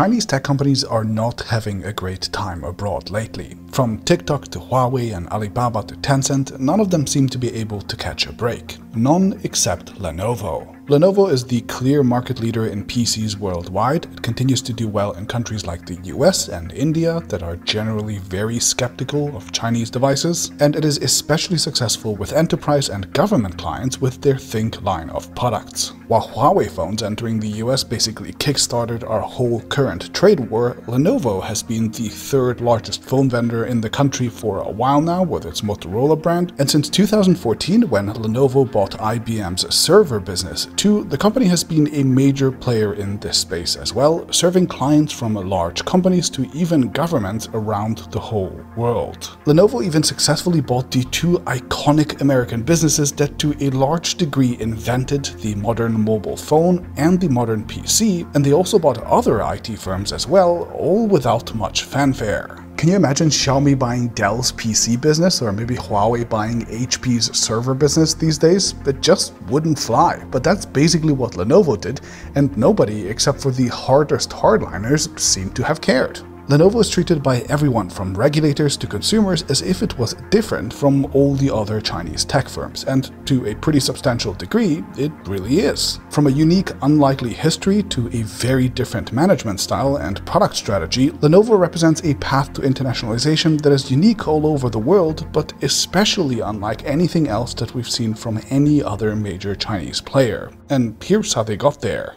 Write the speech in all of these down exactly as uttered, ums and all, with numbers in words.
Chinese tech companies are not having a great time abroad lately. From TikTok to Huawei and Alibaba to Tencent, none of them seem to be able to catch a break. None except Lenovo. Lenovo is the clear market leader in P Cs worldwide. It continues to do well in countries like the U S and India that are generally very skeptical of Chinese devices, and it is especially successful with enterprise and government clients with their Think line of products. While Huawei phones entering the U S basically kickstarted our whole current trade war, Lenovo has been the third largest phone vendor in the country for a while now with its Motorola brand, and since two thousand fourteen, when Lenovo bought I B M's server business, Two, the company has been a major player in this space as well, serving clients from large companies to even governments around the whole world. Lenovo even successfully bought the two iconic American businesses that to a large degree invented the modern mobile phone and the modern P C, and they also bought other I T firms as well, all without much fanfare. Can you imagine Xiaomi buying Dell's P C business, or maybe Huawei buying H P's server business these days? It just wouldn't fly. But that's basically what Lenovo did, and nobody except for the hardest hardliners seemed to have cared. Lenovo is treated by everyone from regulators to consumers as if it was different from all the other Chinese tech firms, and to a pretty substantial degree, it really is. From a unique, unlikely history to a very different management style and product strategy, Lenovo represents a path to internationalization that is unique all over the world, but especially unlike anything else that we've seen from any other major Chinese player. And here's how they got there.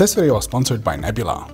This video is sponsored by Nebula.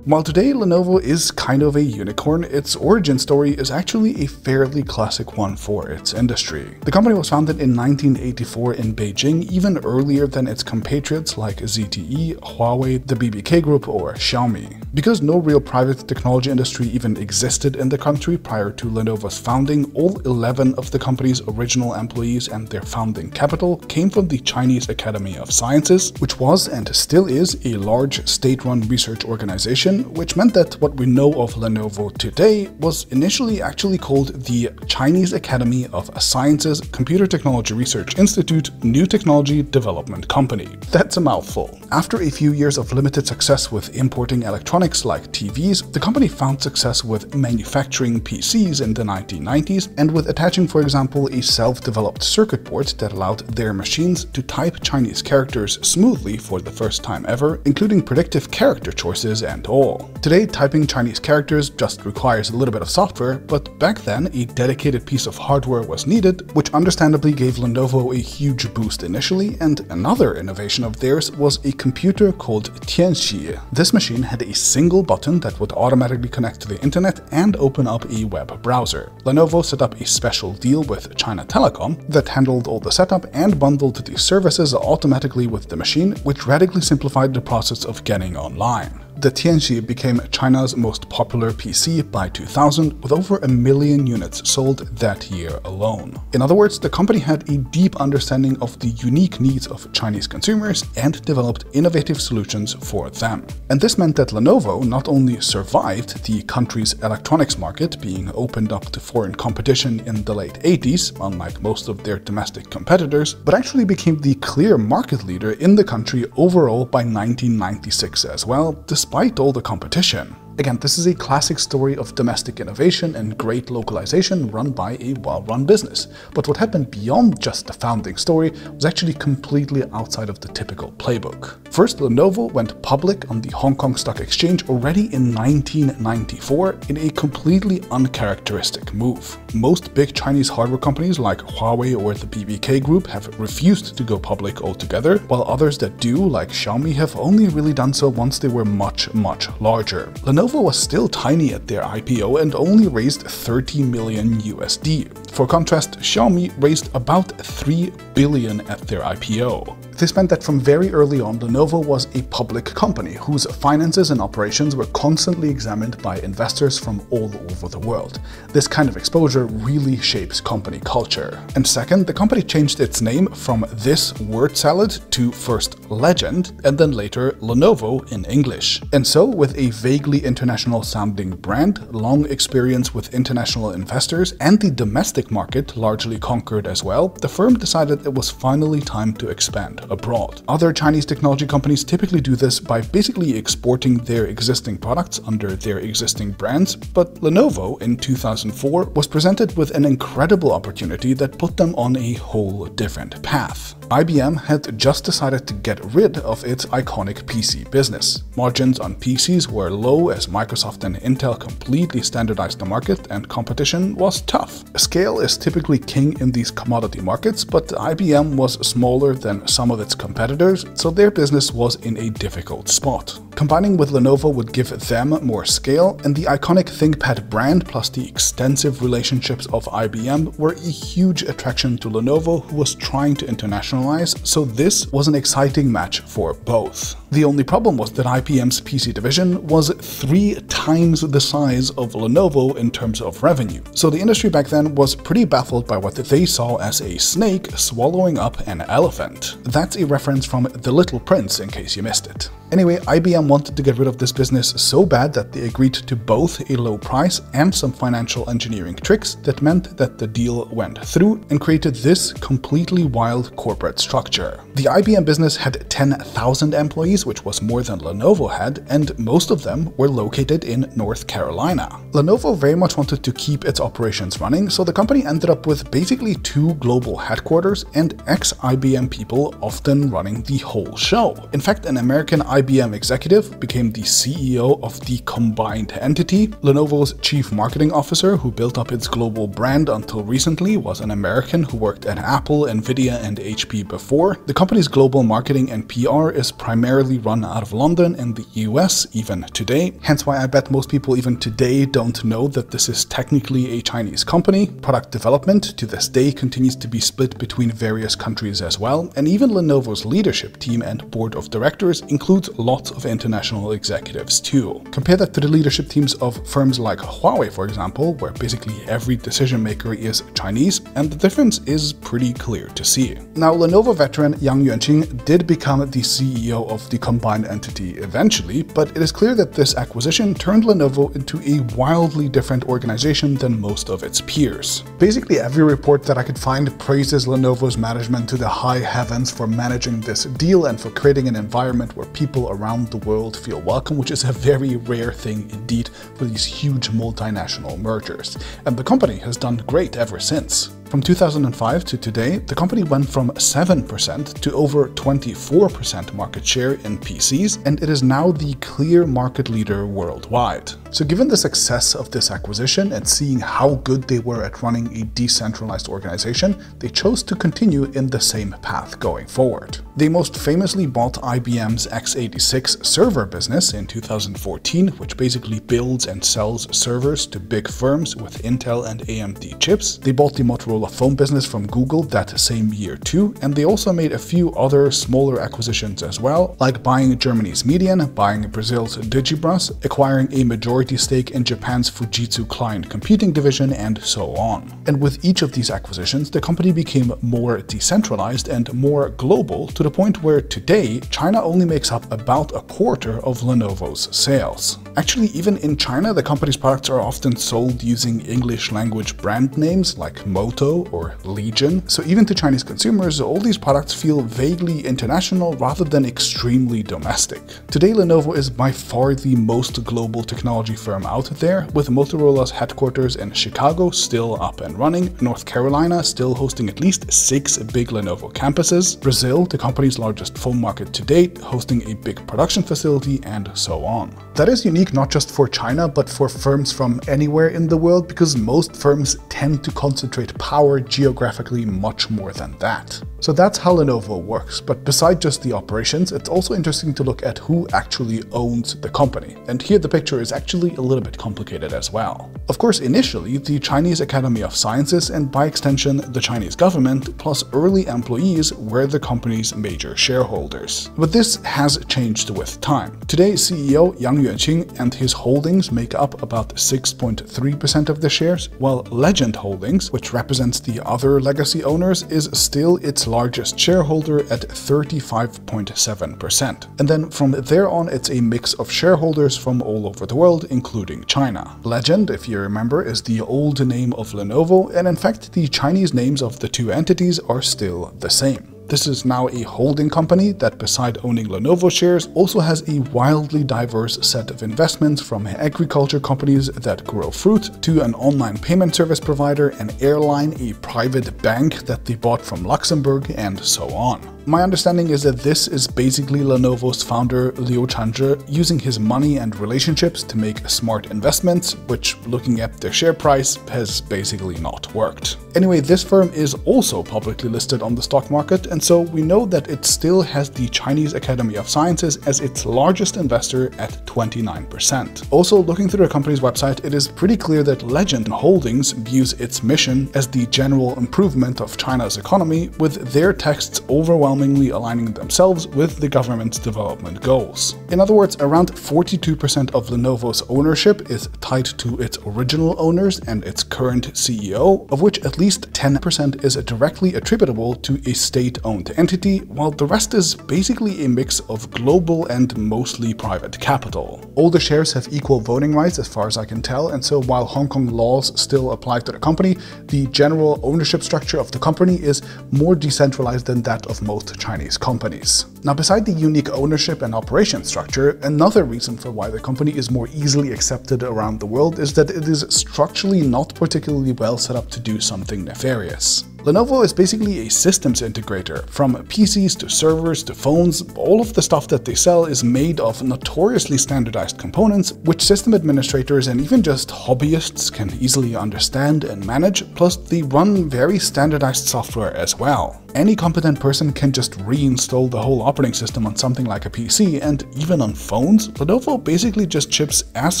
While today Lenovo is kind of a unicorn, its origin story is actually a fairly classic one for its industry. The company was founded in nineteen eighty-four in Beijing, even earlier than its compatriots like Z T E, Huawei, the B B K Group, or Xiaomi. Because no real private technology industry even existed in the country prior to Lenovo's founding, all eleven of the company's original employees and their founding capital came from the Chinese Academy of Sciences, which was and still is a large state-run research organization, which meant that what we know of Lenovo today was initially actually called the Chinese Academy of Sciences Computer Technology Research Institute New Technology Development Company. That's a mouthful. After a few years of limited success with importing electronics like T Vs, the company found success with manufacturing P Cs in the nineteen nineties and with attaching, for example, a self-developed circuit board that allowed their machines to type Chinese characters smoothly for the first time ever, including predictive character choices and all. Today, typing Chinese characters just requires a little bit of software, but back then, a dedicated piece of hardware was needed, which understandably gave Lenovo a huge boost initially, and another innovation of theirs was a computer called Tianxi. This machine had a single button that would automatically connect to the internet and open up a web browser. Lenovo set up a special deal with China Telecom that handled all the setup and bundled the services automatically with the machine, which radically simplified the process of getting online. The Tianxi became China's most popular P C by two thousand, with over a million units sold that year alone. In other words, the company had a deep understanding of the unique needs of Chinese consumers and developed innovative solutions for them. And this meant that Lenovo not only survived the country's electronics market being opened up to foreign competition in the late eighties, unlike most of their domestic competitors, but actually became the clear market leader in the country overall by nineteen ninety-six as well, despite Despite all the competition. Again, this is a classic story of domestic innovation and great localization run by a well-run business. But what happened beyond just the founding story was actually completely outside of the typical playbook. First, Lenovo went public on the Hong Kong Stock Exchange already in nineteen ninety-four in a completely uncharacteristic move. Most big Chinese hardware companies like Huawei or the B B K Group have refused to go public altogether, while others that do, like Xiaomi, have only really done so once they were much, much larger. Lenovo was still tiny at their I P O and only raised thirty million U S D. For contrast, Xiaomi raised about three billion at their I P O. This meant that from very early on, Lenovo was a public company whose finances and operations were constantly examined by investors from all over the world. This kind of exposure really shapes company culture. And second, the company changed its name from this word salad to first Legend and then later Lenovo in English. And so, with a vaguely international sounding brand, long experience with international investors, and the domestic market largely conquered as well, the firm decided it was finally time to expand abroad. Other Chinese technology companies typically do this by basically exporting their existing products under their existing brands, but Lenovo in two thousand four was presented with an incredible opportunity that put them on a whole different path. I B M had just decided to get rid of its iconic P C business. Margins on P Cs were low as Microsoft and Intel completely standardized the market and competition was tough. Scale is typically king in these commodity markets, but I B M was smaller than some of its competitors, so their business was in a difficult spot. Combining with Lenovo would give them more scale, and the iconic ThinkPad brand plus the extensive relationships of I B M were a huge attraction to Lenovo, who was trying to internationalize. So this was an exciting match for both. The only problem was that I B M's P C division was three times the size of Lenovo in terms of revenue. So the industry back then was pretty baffled by what they saw as a snake swallowing up an elephant. That's a reference from The Little Prince in case you missed it. Anyway, I B M wanted to get rid of this business so bad that they agreed to both a low price and some financial engineering tricks that meant that the deal went through and created this completely wild corporate structure. The I B M business had ten thousand employees, which was more than Lenovo had, and most of them were located in North Carolina. Lenovo very much wanted to keep its operations running, so the company ended up with basically two global headquarters and ex-I B M people often running the whole show. In fact, an American I B M executive became the C E O of the combined entity. Lenovo's chief marketing officer, who built up its global brand until recently, was an American who worked at Apple, Nvidia, and H P before. The company's global marketing and P R is primarily run out of London and the U S even today, hence why I bet most people even today don't know that this is technically a Chinese company. Product development to this day continues to be split between various countries as well, and even Lenovo's leadership team and board of directors includes lots of international executives too. Compare that to the leadership teams of firms like Huawei, for example, where basically every decision maker is Chinese, and the difference is pretty clear to see. Now, Lenovo veteran Yang Yuanqing did become the C E O of the combined entity eventually, but it is clear that this acquisition turned Lenovo into a wildly different organization than most of its peers. Basically every report that I could find praises Lenovo's management to the high heavens for managing this deal and for creating an environment where people People around the world feel welcome, which is a very rare thing indeed for these huge multinational mergers. And the company has done great ever since. From two thousand five to today, the company went from seven percent to over twenty-four percent market share in P Cs, and it is now the clear market leader worldwide. So given the success of this acquisition and seeing how good they were at running a decentralized organization, they chose to continue in the same path going forward. They most famously bought I B M's x eighty-six server business in two thousand fourteen, which basically builds and sells servers to big firms with Intel and A M D chips. They bought the Motorola a phone business from Google that same year too, and they also made a few other smaller acquisitions as well, like buying Germany's Medion, buying Brazil's Digibras, acquiring a majority stake in Japan's Fujitsu client computing division, and so on. And with each of these acquisitions, the company became more decentralized and more global, to the point where today, China only makes up about a quarter of Lenovo's sales. Actually, even in China, the company's products are often sold using English-language brand names like Moto or Legion, so even to Chinese consumers, all these products feel vaguely international rather than extremely domestic. Today, Lenovo is by far the most global technology firm out there, with Motorola's headquarters in Chicago still up and running, North Carolina still hosting at least six big Lenovo campuses, Brazil, the company's largest phone market to date, hosting a big production facility, and so on. That is unique not just for China, but for firms from anywhere in the world, because most firms tend to concentrate power power geographically much more than that. So that's how Lenovo works. But besides just the operations, it's also interesting to look at who actually owns the company. And here the picture is actually a little bit complicated as well. Of course, initially, the Chinese Academy of Sciences and by extension, the Chinese government, plus early employees were the company's major shareholders. But this has changed with time. Today, C E O Yang Yuanqing and his holdings make up about six point three percent of the shares, while Legend Holdings, which represents the other legacy owners, is still its largest shareholder at thirty-five point seven percent. And then from there on, it's a mix of shareholders from all over the world, including China. Legend, if you remember, is the old name of Lenovo, and in fact, the Chinese names of the two entities are still the same. This is now a holding company that, beside owning Lenovo shares, also has a wildly diverse set of investments from agriculture companies that grow fruit to an online payment service provider, an airline, a private bank that they bought from Luxembourg, and so on. My understanding is that this is basically Lenovo's founder Liu Changzhi using his money and relationships to make smart investments, which, looking at their share price, has basically not worked. Anyway, this firm is also publicly listed on the stock market, and so we know that it still has the Chinese Academy of Sciences as its largest investor at twenty-nine percent. Also, looking through the company's website, it is pretty clear that Legend Holdings views its mission as the general improvement of China's economy, with their texts overwhelming aligning themselves with the government's development goals. In other words, around forty-two percent of Lenovo's ownership is tied to its original owners and its current C E O, of which at least ten percent is directly attributable to a state-owned entity, while the rest is basically a mix of global and mostly private capital. All the shares have equal voting rights, as far as I can tell, and so while Hong Kong laws still apply to the company, the general ownership structure of the company is more decentralized than that of most Chinese companies. Now, beside the unique ownership and operation structure, another reason for why the company is more easily accepted around the world is that it is structurally not particularly well set up to do something nefarious. Lenovo is basically a systems integrator. From P Cs to servers to phones, all of the stuff that they sell is made of notoriously standardized components, which system administrators and even just hobbyists can easily understand and manage, plus they run very standardized software as well. Any competent person can just reinstall the whole operating system on something like a P C, and even on phones, Lenovo basically just ships as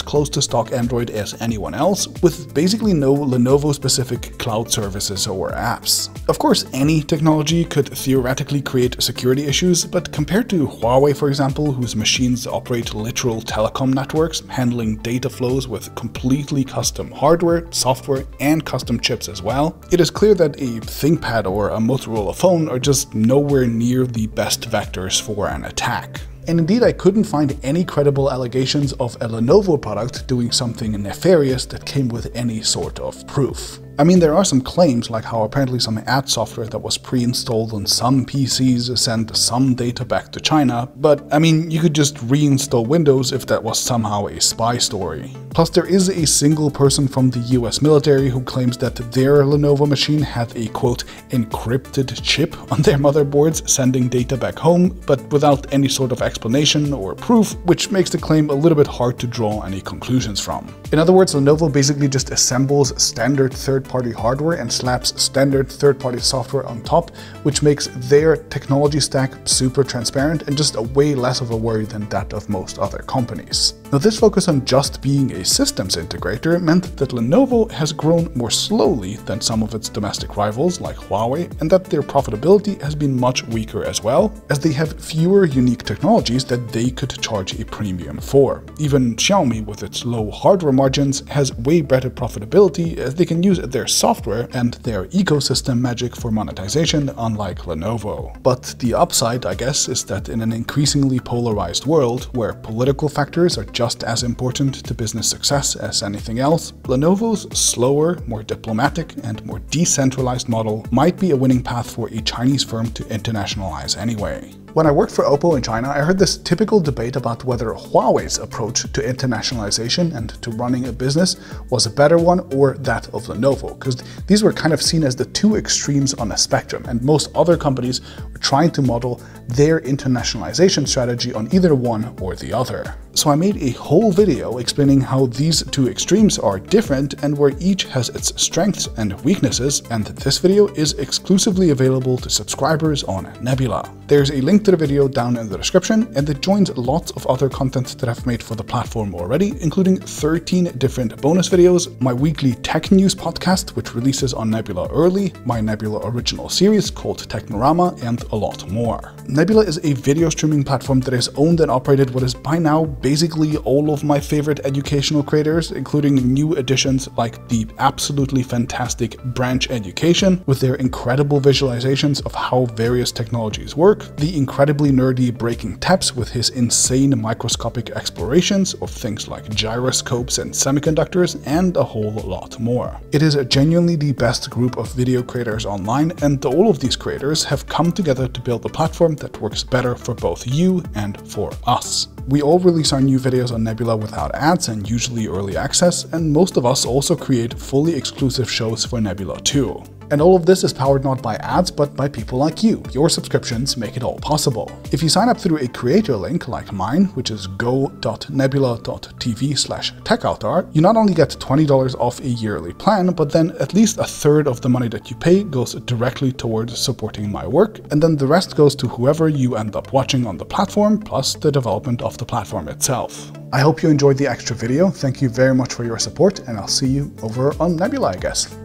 close to stock Android as anyone else, with basically no Lenovo-specific cloud services or apps. Of course, any technology could theoretically create security issues, but compared to Huawei, for example, whose machines operate literal telecom networks, handling data flows with completely custom hardware, software, and custom chips as well, it is clear that a ThinkPad or a Motorola phone are just nowhere near the best vectors for an attack. And indeed, I couldn't find any credible allegations of a Lenovo product doing something nefarious that came with any sort of proof. I mean, there are some claims, like how apparently some ad software that was pre-installed on some P Cs sent some data back to China, but I mean, you could just reinstall Windows if that was somehow a spy story. Plus, there is a single person from the U S military who claims that their Lenovo machine had a, quote, encrypted chip on their motherboards, sending data back home, but without any sort of explanation or proof, which makes the claim a little bit hard to draw any conclusions from. In other words, Lenovo basically just assembles standard third-party party hardware and slaps standard third-party software on top, which makes their technology stack super transparent and just a way less of a worry than that of most other companies. Now, this focus on just being a systems integrator meant that Lenovo has grown more slowly than some of its domestic rivals like Huawei, and that their profitability has been much weaker as well, as they have fewer unique technologies that they could charge a premium for. Even Xiaomi, with its low hardware margins, has way better profitability as they can use their software and their ecosystem magic for monetization, unlike Lenovo. But the upside, I guess, is that in an increasingly polarized world, where political factors are just as important to business success as anything else, Lenovo's slower, more diplomatic, and more decentralized model might be a winning path for a Chinese firm to internationalize anyway. When I worked for Oppo in China, I heard this typical debate about whether Huawei's approach to internationalization and to running a business was a better one or that of Lenovo, because these were kind of seen as the two extremes on a spectrum, and most other companies were trying to model their internationalization strategy on either one or the other. So I made a whole video explaining how these two extremes are different and where each has its strengths and weaknesses, and this video is exclusively available to subscribers on Nebula. There's a link to the video down in the description, and it joins lots of other content that I've made for the platform already, including thirteen different bonus videos, my weekly tech news podcast, which releases on Nebula early, my Nebula original series called Technorama, and a lot more. Nebula is a video streaming platform that is owned and operated what is by now basically all of my favorite educational creators, including new additions like the absolutely fantastic Branch Education with their incredible visualizations of how various technologies work, the incredibly nerdy Breaking Taps with his insane microscopic explorations of things like gyroscopes and semiconductors, and a whole lot more. It is genuinely the best group of video creators online, and all of these creators have come together to build a platform that works better for both you and for us. We all release our new videos on Nebula without ads and usually early access, and most of us also create fully exclusive shows for Nebula too. And all of this is powered not by ads, but by people like you. Your subscriptions make it all possible. If you sign up through a creator link like mine, which is go dot nebula dot t v slash techaltar, you not only get twenty dollars off a yearly plan, but then at least a third of the money that you pay goes directly towards supporting my work, and then the rest goes to whoever you end up watching on the platform, plus the development of the platform itself. I hope you enjoyed the extra video. Thank you very much for your support, and I'll see you over on Nebula, I guess.